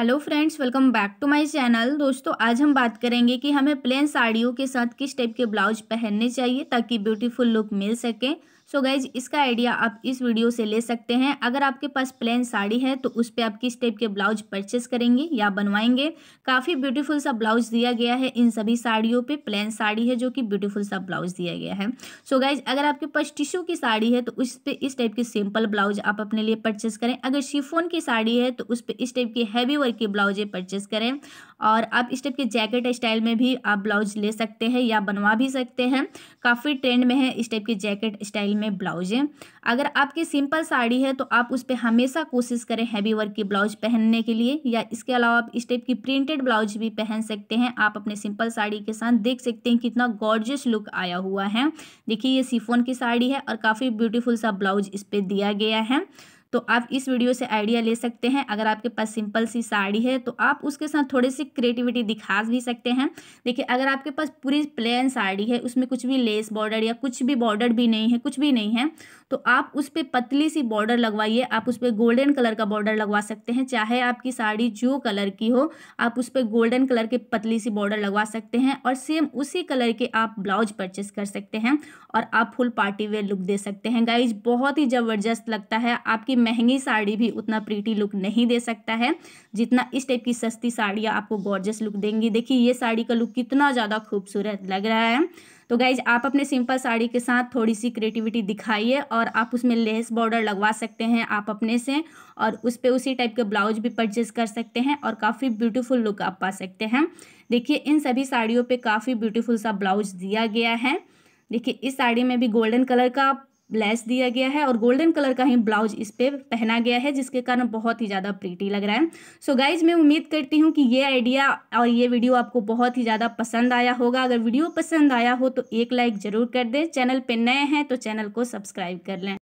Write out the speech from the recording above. Hello friends, welcome back to my channel. दोस्तों, आज हम बात करेंगे कि हमें प्लेन साड़ियों के साथ किस टाइप के ब्लाउज पहनने चाहिए ताकि ब्यूटीफुल लुक मिल सके। सो गाइज, इसका आइडिया आप इस वीडियो से ले सकते हैं। अगर आपके पास प्लेन साड़ी है तो उस पर आप किस टाइप के ब्लाउज परचेस करेंगे या बनवाएंगे। काफ़ी ब्यूटीफुल सा ब्लाउज दिया गया है इन सभी साड़ियों पे। प्लेन साड़ी है जो कि ब्यूटीफुल सा ब्लाउज दिया गया है। सो गाइज, अगर आपके पास टिश्यू की साड़ी है तो उस पर इस टाइप की सिंपल ब्लाउज आप अपने लिए परचेस करें। अगर शिफॉन की साड़ी है तो उस पर इस टाइप की हैवी वर्क की ब्लाउजें परचेस करें। और आप इस टाइप के जैकेट स्टाइल में भी आप ब्लाउज ले सकते हैं या बनवा भी सकते हैं। काफ़ी ट्रेंड में है इस टाइप के जैकेट स्टाइल में ब्लाउजें। अगर आपकी सिंपल साड़ी है तो आप उस पर हमेशा कोशिश करें हैवी वर्क की ब्लाउज पहनने के लिए, या इसके अलावा आप इस टाइप की प्रिंटेड ब्लाउज भी पहन सकते हैं। आप अपने सिंपल साड़ी के साथ देख सकते हैं कितना गॉर्जियस लुक आया हुआ है। देखिए, ये शिफॉन की साड़ी है और काफ़ी ब्यूटीफुल सा ब्लाउज इस पर दिया गया है। तो आप इस वीडियो से आइडिया ले सकते हैं। अगर आपके पास सिंपल सी साड़ी है तो आप उसके साथ थोड़ी सी क्रिएटिविटी दिखा भी सकते हैं। देखिए, अगर आपके पास पूरी प्लेन साड़ी है, उसमें कुछ भी लेस बॉर्डर या कुछ भी बॉर्डर भी नहीं है, कुछ भी नहीं है, तो आप उस पर पतली सी बॉर्डर लगवाइए। आप उस पर गोल्डन कलर का बॉर्डर लगवा सकते हैं। चाहे आपकी साड़ी जो कलर की हो, आप उस पर गोल्डन कलर के पतली सी बॉर्डर लगवा सकते हैं और सेम उसी कलर के आप ब्लाउज परचेस कर सकते हैं और आप फुल पार्टी वेयर लुक दे सकते हैं। गाइज, बहुत ही ज़बरदस्त लगता है। आपकी महंगी साड़ी भी उतना प्रीटी लुक नहीं दे सकता है जितना इस टाइप की सस्ती साड़ियाँ आपको गॉर्जियस लुक देंगी। देखिए, ये साड़ी का लुक कितना ज़्यादा खूबसूरत लग रहा है। तो गाइज, आप अपने सिंपल साड़ी के साथ थोड़ी सी क्रिएटिविटी दिखाइए और आप उसमें लेस बॉर्डर लगवा सकते हैं आप अपने से, और उस पर उसी टाइप के ब्लाउज भी परचेस कर सकते हैं और काफ़ी ब्यूटीफुल लुक आप पा सकते हैं। देखिए, इन सभी साड़ियों पर काफ़ी ब्यूटीफुल सा ब्लाउज दिया गया है। देखिए, इस साड़ी में भी गोल्डन कलर का लेस दिया गया है और गोल्डन कलर का ही ब्लाउज इस पर पहना गया है, जिसके कारण बहुत ही ज़्यादा प्रीटी लग रहा है। सो गाइज, मैं उम्मीद करती हूँ कि ये आइडिया और ये वीडियो आपको बहुत ही ज़्यादा पसंद आया होगा। अगर वीडियो पसंद आया हो तो एक लाइक ज़रूर कर दें। चैनल पे नए हैं तो चैनल को सब्सक्राइब कर लें।